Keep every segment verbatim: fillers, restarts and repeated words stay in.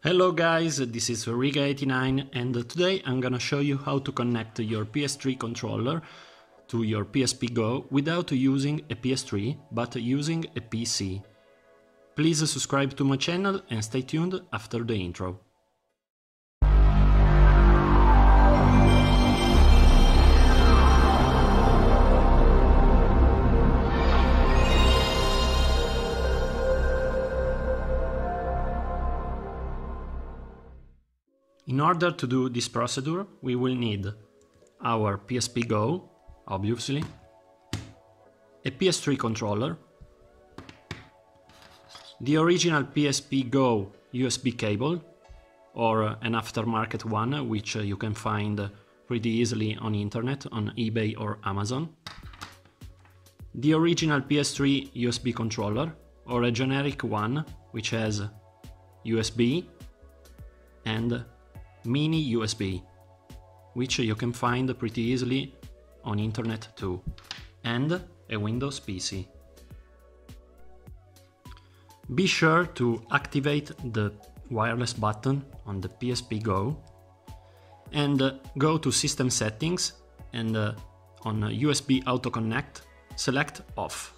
Hello guys, this is Riga eighty-nine and today I'm gonna show you how to connect your P S three controller to your P S P Go without using a P S three but using a P C. Please subscribe to my channel and stay tuned after the intro. In order to do this procedure, we will need our P S P Go, obviously, a P S three controller, the original P S P Go U S B cable, or an aftermarket one, which you can find pretty easily on internet, on eBay or Amazon, the original P S three U S B controller, or a generic one, which has U S B and mini U S B, which you can find pretty easily on internet too, and a Windows P C. Be sure to activate the wireless button on the P S P Go and go to System Settings and on U S B Auto Connect select Off.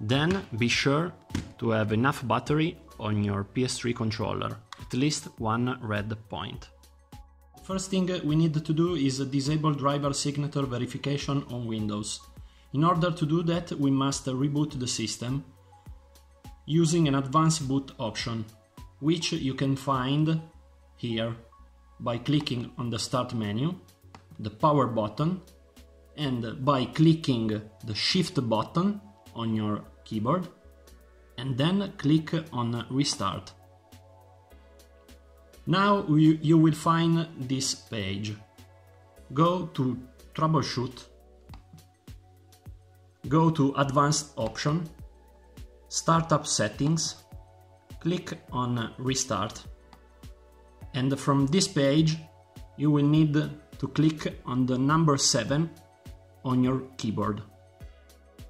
Then be sure to have enough battery on your P S three controller, at least one red point. First thing we need to do is disable driver signature verification on Windows. In order to do that, we must reboot the system using an advanced boot option, which you can find here by clicking on the Start menu, the Power button, and by clicking the Shift button on your keyboard, and then click on Restart. Now you, you will find this page. Go to Troubleshoot, go to Advanced Option, Startup Settings, click on Restart, and from this page you will need to click on the number seven on your keyboard.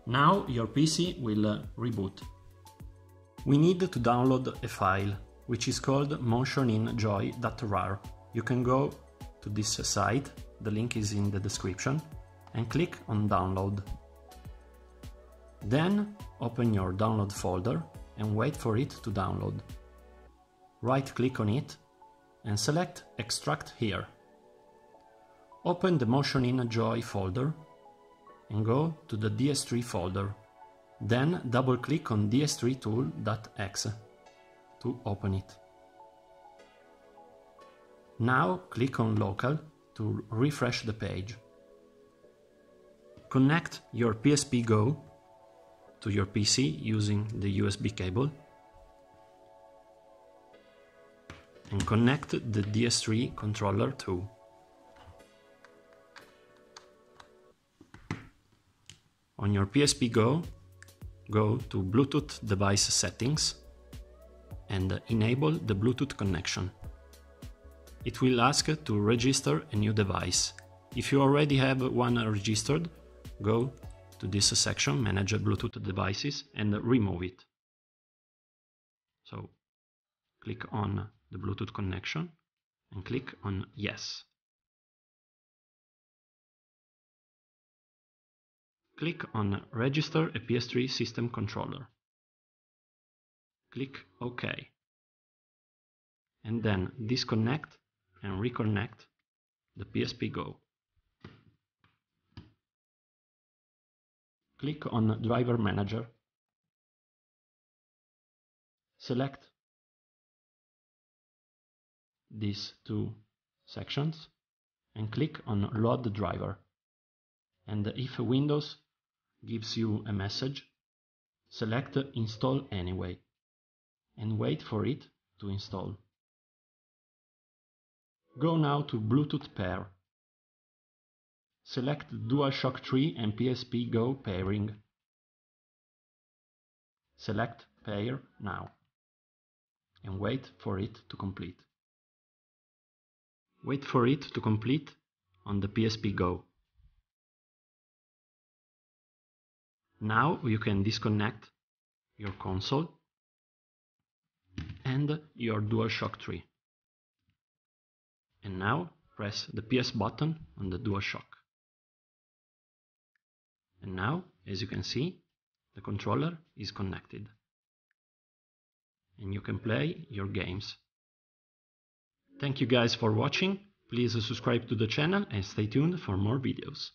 Now your P C will reboot. We need to download a file, which is called motion in joy dot rar. You can go to this site, the link is in the description, and click on download. Then open your download folder and wait for it to download. Right click on it and select extract here. Open the MotionInJoy folder and go to the D S three folder. Then double click on d s three tool dot e x e to open it. Now click on Local to refresh the page. Connect your P S P Go to your P C using the U S B cable and connect the D S three controller too. On your P S P Go, go to Bluetooth device settings and enable the Bluetooth connection. It will ask to register a new device. If you already have one registered, go to this section, Manage Bluetooth Devices, and remove it. So, click on the Bluetooth connection and click on Yes. Click on Register a P S three System Controller. Click OK, and then disconnect and reconnect the P S P Go. Click on Driver Manager. Select these two sections and click on Load the Driver. And if Windows gives you a message, select Install Anyway and wait for it to install. Go now to Bluetooth Pair. Select DualShock three and P S P Go pairing. Select Pair Now and wait for it to complete. Wait for it to complete on the P S P Go. Now you can disconnect your console and your DualShock three. And now press the P S button on the DualShock. And now, as you can see, the controller is connected. And you can play your games. Thank you guys for watching. Please subscribe to the channel and stay tuned for more videos.